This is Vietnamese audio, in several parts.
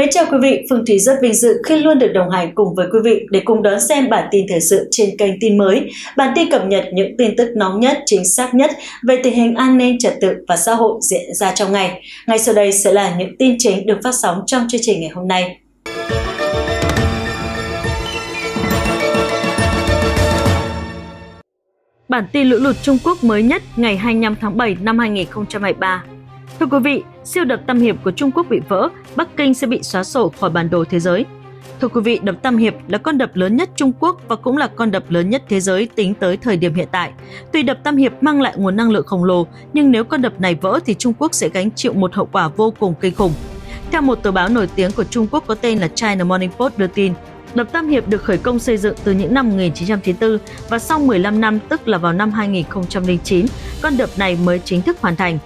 Mến chào quý vị, Phương Thúy rất vinh dự khi luôn được đồng hành cùng với quý vị để cùng đón xem bản tin thời sự trên kênh Tin Mới. Bản tin cập nhật những tin tức nóng nhất, chính xác nhất về tình hình an ninh, trật tự và xã hội diễn ra trong ngày. Ngay sau đây sẽ là những tin chính được phát sóng trong chương trình ngày hôm nay. Bản tin lũ lụt Trung Quốc mới nhất ngày 25 tháng 7 năm 2023. Thưa quý vị, siêu đập Tam Hiệp của Trung Quốc bị vỡ, Bắc Kinh sẽ bị xóa sổ khỏi bản đồ thế giới. Thưa quý vị, đập Tam Hiệp là con đập lớn nhất Trung Quốc và cũng là con đập lớn nhất thế giới tính tới thời điểm hiện tại. Tuy đập Tam Hiệp mang lại nguồn năng lượng khổng lồ, nhưng nếu con đập này vỡ thì Trung Quốc sẽ gánh chịu một hậu quả vô cùng kinh khủng. Theo một tờ báo nổi tiếng của Trung Quốc có tên là China Morning Post đưa tin, đập Tam Hiệp được khởi công xây dựng từ những năm 1994 và sau 15 năm, tức là vào năm 2009, con đập này mới chính thức hoàn thành.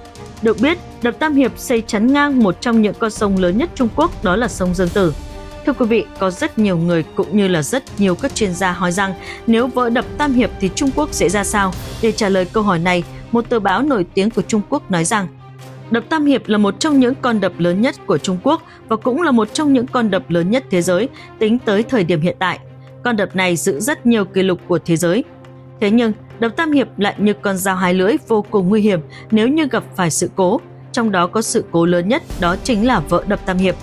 Được biết, đập Tam Hiệp xây chắn ngang một trong những con sông lớn nhất Trung Quốc, đó là sông Dương Tử. Thưa quý vị, có rất nhiều người cũng như là rất nhiều các chuyên gia hỏi rằng nếu vỡ đập Tam Hiệp thì Trung Quốc sẽ ra sao? Để trả lời câu hỏi này, một tờ báo nổi tiếng của Trung Quốc nói rằng đập Tam Hiệp là một trong những con đập lớn nhất của Trung Quốc và cũng là một trong những con đập lớn nhất thế giới tính tới thời điểm hiện tại. Con đập này giữ rất nhiều kỷ lục của thế giới. Thế nhưng, đập Tam Hiệp lại như con dao hai lưỡi vô cùng nguy hiểm nếu như gặp phải sự cố. Trong đó có sự cố lớn nhất, đó chính là vỡ đập Tam Hiệp.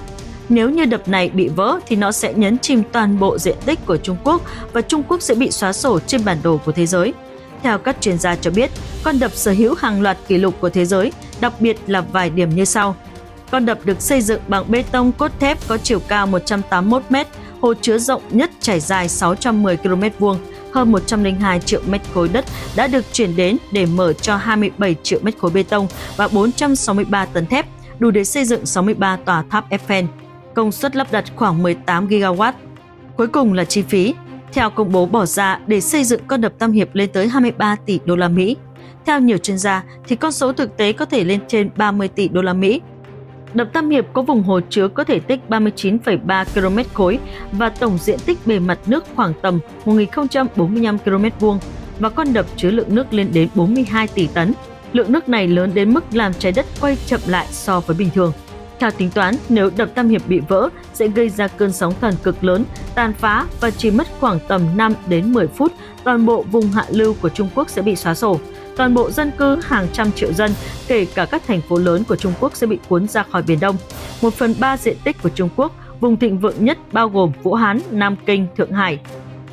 Nếu như đập này bị vỡ thì nó sẽ nhấn chìm toàn bộ diện tích của Trung Quốc và Trung Quốc sẽ bị xóa sổ trên bản đồ của thế giới. Theo các chuyên gia cho biết, con đập sở hữu hàng loạt kỷ lục của thế giới, đặc biệt là vài điểm như sau. Con đập được xây dựng bằng bê tông cốt thép có chiều cao 181 m, hồ chứa rộng nhất trải dài 610 km², hơn 102 triệu mét khối đất đã được chuyển đến để mở cho 27 triệu mét khối bê tông và 463 tấn thép, đủ để xây dựng 63 tòa tháp Eiffel, công suất lắp đặt khoảng 18 gigawatt. Cuối cùng là chi phí. Theo công bố bỏ ra để xây dựng con đập Tam Hiệp lên tới 23 tỷ đô la Mỹ. Theo nhiều chuyên gia thì con số thực tế có thể lên trên 30 tỷ đô la Mỹ. Đập Tam Hiệp có vùng hồ chứa có thể tích 39,3 km² và tổng diện tích bề mặt nước khoảng tầm 1045 km², và con đập chứa lượng nước lên đến 42 tỷ tấn. Lượng nước này lớn đến mức làm trái đất quay chậm lại so với bình thường. Theo tính toán, nếu đập Tam Hiệp bị vỡ sẽ gây ra cơn sóng thần cực lớn, tàn phá và chỉ mất khoảng tầm 5 đến 10 phút, toàn bộ vùng hạ lưu của Trung Quốc sẽ bị xóa sổ. Toàn bộ dân cư hàng trăm triệu dân, kể cả các thành phố lớn của Trung Quốc sẽ bị cuốn ra khỏi Biển Đông. 1/3 diện tích của Trung Quốc, vùng thịnh vượng nhất bao gồm Vũ Hán, Nam Kinh, Thượng Hải,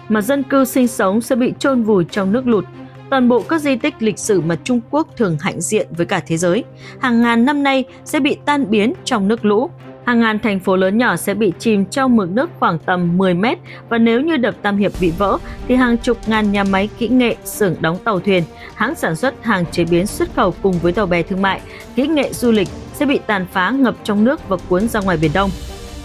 mà dân cư sinh sống sẽ bị chôn vùi trong nước lụt. Toàn bộ các di tích lịch sử mà Trung Quốc thường hãnh diện với cả thế giới, hàng ngàn năm nay sẽ bị tan biến trong nước lũ. Hàng ngàn thành phố lớn nhỏ sẽ bị chìm trong mực nước khoảng tầm 10 mét, và nếu như đập Tam Hiệp bị vỡ thì hàng chục ngàn nhà máy kỹ nghệ, xưởng đóng tàu thuyền, hãng sản xuất, hàng chế biến xuất khẩu cùng với tàu bè thương mại, kỹ nghệ du lịch sẽ bị tàn phá, ngập trong nước và cuốn ra ngoài Biển Đông.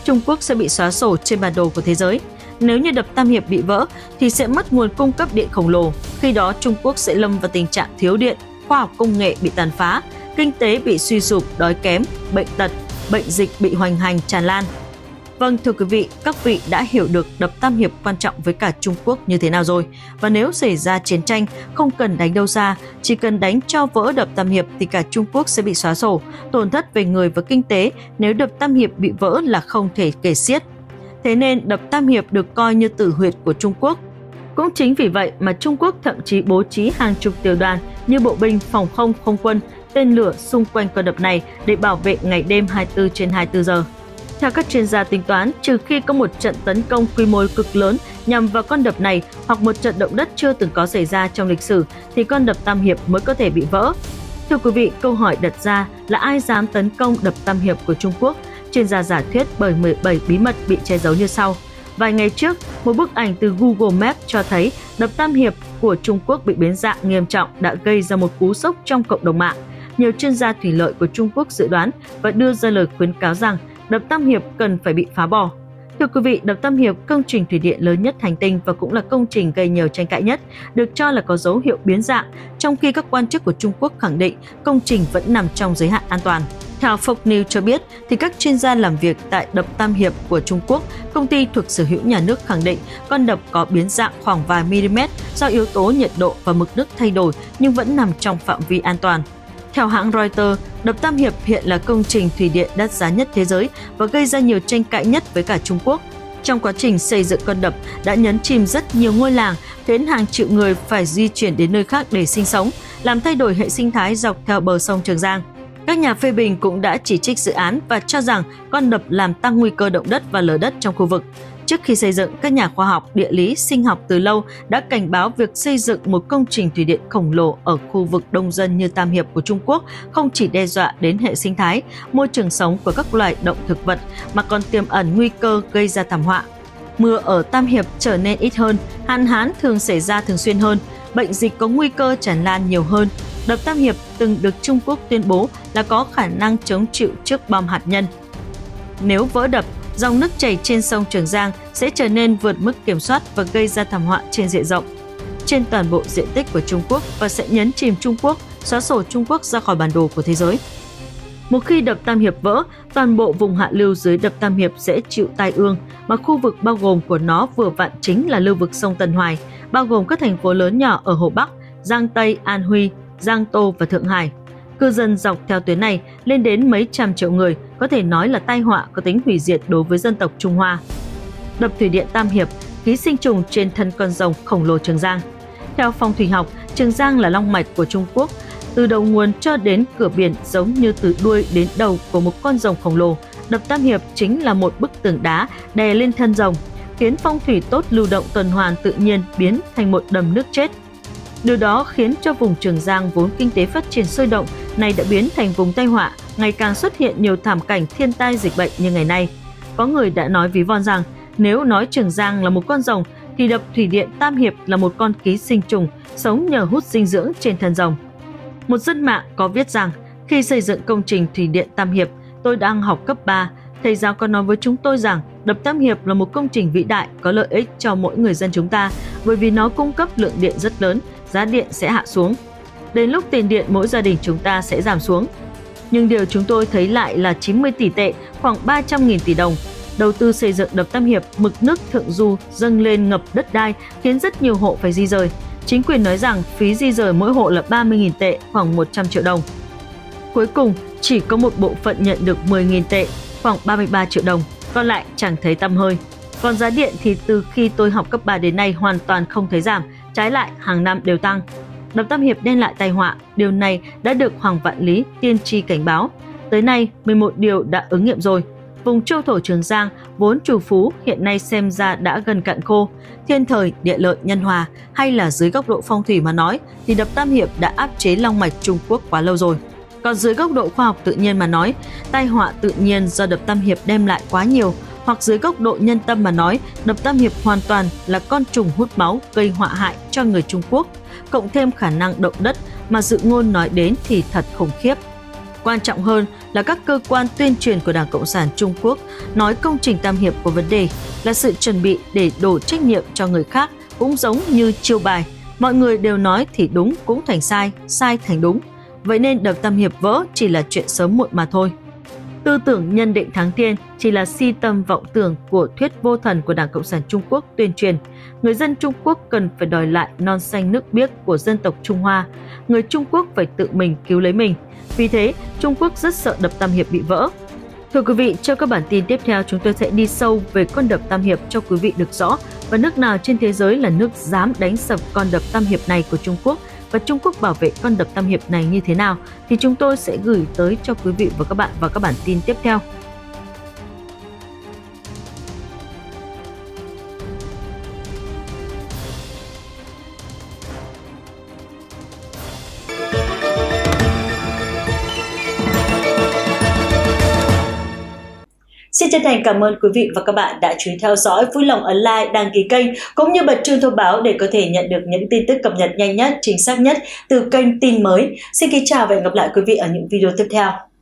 Trung Quốc sẽ bị xóa sổ trên bản đồ của thế giới. Nếu như đập Tam Hiệp bị vỡ thì sẽ mất nguồn cung cấp điện khổng lồ, khi đó Trung Quốc sẽ lâm vào tình trạng thiếu điện, khoa học công nghệ bị tàn phá, kinh tế bị suy sụp, đói kém, bệnh tật, bệnh dịch bị hoành hành tràn lan. Vâng, thưa quý vị, các vị đã hiểu được đập Tam Hiệp quan trọng với cả Trung Quốc như thế nào rồi. Và nếu xảy ra chiến tranh, không cần đánh đâu xa, chỉ cần đánh cho vỡ đập Tam Hiệp thì cả Trung Quốc sẽ bị xóa sổ, tổn thất về người và kinh tế nếu đập Tam Hiệp bị vỡ là không thể kể xiết. Thế nên đập Tam Hiệp được coi như tử huyệt của Trung Quốc. Cũng chính vì vậy mà Trung Quốc thậm chí bố trí hàng chục tiểu đoàn như bộ binh, phòng không, không quân, tên lửa xung quanh con đập này để bảo vệ ngày đêm 24/24 giờ. Theo các chuyên gia tính toán, trừ khi có một trận tấn công quy mô cực lớn nhằm vào con đập này hoặc một trận động đất chưa từng có xảy ra trong lịch sử thì con đập Tam Hiệp mới có thể bị vỡ. Thưa quý vị, câu hỏi đặt ra là ai dám tấn công đập Tam Hiệp của Trung Quốc? Chuyên gia giả thuyết bởi 17 bí mật bị che giấu như sau. Vài ngày trước, một bức ảnh từ Google Maps cho thấy đập Tam Hiệp của Trung Quốc bị biến dạng nghiêm trọng đã gây ra một cú sốc trong cộng đồng mạng. Nhiều chuyên gia thủy lợi của Trung Quốc dự đoán và đưa ra lời khuyến cáo rằng đập Tam Hiệp cần phải bị phá bỏ. Thưa quý vị, đập Tam Hiệp, công trình thủy điện lớn nhất hành tinh và cũng là công trình gây nhiều tranh cãi nhất, được cho là có dấu hiệu biến dạng, trong khi các quan chức của Trung Quốc khẳng định công trình vẫn nằm trong giới hạn an toàn. Theo Fox News cho biết, thì các chuyên gia làm việc tại đập Tam Hiệp của Trung Quốc, công ty thuộc sở hữu nhà nước khẳng định con đập có biến dạng khoảng vài mm do yếu tố nhiệt độ và mực nước thay đổi nhưng vẫn nằm trong phạm vi an toàn. Theo hãng Reuters, đập Tam Hiệp hiện là công trình thủy điện đắt giá nhất thế giới và gây ra nhiều tranh cãi nhất với cả Trung Quốc. Trong quá trình xây dựng con đập đã nhấn chìm rất nhiều ngôi làng, khiến hàng triệu người phải di chuyển đến nơi khác để sinh sống, làm thay đổi hệ sinh thái dọc theo bờ sông Trường Giang. Các nhà phê bình cũng đã chỉ trích dự án và cho rằng con đập làm tăng nguy cơ động đất và lở đất trong khu vực. Trước khi xây dựng, các nhà khoa học, địa lý, sinh học từ lâu đã cảnh báo việc xây dựng một công trình thủy điện khổng lồ ở khu vực đông dân như Tam Hiệp của Trung Quốc không chỉ đe dọa đến hệ sinh thái, môi trường sống của các loài động thực vật mà còn tiềm ẩn nguy cơ gây ra thảm họa. Mưa ở Tam Hiệp trở nên ít hơn, hạn hán thường xảy ra thường xuyên hơn, bệnh dịch có nguy cơ tràn lan nhiều hơn. Đập Tam Hiệp từng được Trung Quốc tuyên bố là có khả năng chống chịu trước bom hạt nhân. Nếu vỡ đập, dòng nước chảy trên sông Trường Giang sẽ trở nên vượt mức kiểm soát và gây ra thảm họa trên diện rộng, trên toàn bộ diện tích của Trung Quốc và sẽ nhấn chìm Trung Quốc, xóa sổ Trung Quốc ra khỏi bản đồ của thế giới. Một khi đập Tam Hiệp vỡ, toàn bộ vùng hạ lưu dưới đập Tam Hiệp sẽ chịu tai ương, mà khu vực bao gồm của nó vừa vặn chính là lưu vực sông Tân Hoài, bao gồm các thành phố lớn nhỏ ở Hồ Bắc, Giang Tây, An Huy, Giang Tô và Thượng Hải. Cư dân dọc theo tuyến này lên đến mấy trăm triệu người, có thể nói là tai họa có tính hủy diệt đối với dân tộc Trung Hoa. Đập thủy điện Tam Hiệp, ký sinh trùng trên thân con rồng khổng lồ Trường Giang. Theo phong thủy học, Trường Giang là long mạch của Trung Quốc, từ đầu nguồn cho đến cửa biển giống như từ đuôi đến đầu của một con rồng khổng lồ. Đập Tam Hiệp chính là một bức tường đá đè lên thân rồng, khiến phong thủy tốt lưu động tuần hoàn tự nhiên biến thành một đầm nước chết. Điều đó khiến cho vùng Trường Giang vốn kinh tế phát triển sôi động này đã biến thành vùng tai họa, ngày càng xuất hiện nhiều thảm cảnh thiên tai dịch bệnh như ngày nay. Có người đã nói ví von rằng nếu nói Trường Giang là một con rồng thì đập thủy điện Tam Hiệp là một con ký sinh trùng sống nhờ hút dinh dưỡng trên thân rồng. Một dân mạng có viết rằng khi xây dựng công trình thủy điện Tam Hiệp, tôi đang học cấp 3, thầy giáo có nói với chúng tôi rằng đập Tam Hiệp là một công trình vĩ đại có lợi ích cho mỗi người dân chúng ta bởi vì nó cung cấp lượng điện rất lớn, giá điện sẽ hạ xuống. Đến lúc tiền điện mỗi gia đình chúng ta sẽ giảm xuống. Nhưng điều chúng tôi thấy lại là 90 tỷ tệ, khoảng 300.000 tỷ đồng. Đầu tư xây dựng đập Tam Hiệp, mực nước thượng du dâng lên ngập đất đai khiến rất nhiều hộ phải di rời. Chính quyền nói rằng phí di rời mỗi hộ là 30.000 tệ, khoảng 100 triệu đồng. Cuối cùng, chỉ có một bộ phận nhận được 10.000 tệ, khoảng 33 triệu đồng, còn lại chẳng thấy tăm hơi. Còn giá điện thì từ khi tôi học cấp 3 đến nay hoàn toàn không thấy giảm, trái lại hàng năm đều tăng. Đập Tam Hiệp đem lại tai họa, điều này đã được Hoàng Vạn Lý tiên tri cảnh báo. Tới nay, 11 điều đã ứng nghiệm rồi. Vùng châu thổ Trường Giang, vốn trù phú, hiện nay xem ra đã gần cạn khô. Thiên thời, địa lợi, nhân hòa, hay là dưới góc độ phong thủy mà nói, thì đập Tam Hiệp đã áp chế long mạch Trung Quốc quá lâu rồi. Còn dưới góc độ khoa học tự nhiên mà nói, tai họa tự nhiên do đập Tam Hiệp đem lại quá nhiều, hoặc dưới góc độ nhân tâm mà nói, đập Tam Hiệp hoàn toàn là con trùng hút máu gây họa hại cho người Trung Quốc, cộng thêm khả năng động đất mà dự ngôn nói đến thì thật khủng khiếp. Quan trọng hơn là các cơ quan tuyên truyền của Đảng Cộng sản Trung Quốc nói công trình Tam Hiệp của vấn đề là sự chuẩn bị để đổ trách nhiệm cho người khác, cũng giống như chiêu bài, mọi người đều nói thì đúng cũng thành sai, sai thành đúng. Vậy nên đập Tam Hiệp vỡ chỉ là chuyện sớm muộn mà thôi. Tư tưởng nhân định thắng thiên chỉ là si tâm vọng tưởng của thuyết vô thần của Đảng Cộng sản Trung Quốc tuyên truyền. Người dân Trung Quốc cần phải đòi lại non xanh nước biếc của dân tộc Trung Hoa. Người Trung Quốc phải tự mình cứu lấy mình. Vì thế, Trung Quốc rất sợ đập Tam Hiệp bị vỡ. Thưa quý vị, trong các bản tin tiếp theo, chúng tôi sẽ đi sâu về con đập Tam Hiệp cho quý vị được rõ và nước nào trên thế giới là nước dám đánh sập con đập Tam Hiệp này của Trung Quốc và Trung Quốc bảo vệ con đập Tam Hiệp này như thế nào thì chúng tôi sẽ gửi tới cho quý vị và các bạn vào các bản tin tiếp theo. Xin chân thành cảm ơn quý vị và các bạn đã chú ý theo dõi, vui lòng ấn like, đăng ký kênh cũng như bật chuông thông báo để có thể nhận được những tin tức cập nhật nhanh nhất, chính xác nhất từ kênh tin mới. Xin kính chào và hẹn gặp lại quý vị ở những video tiếp theo.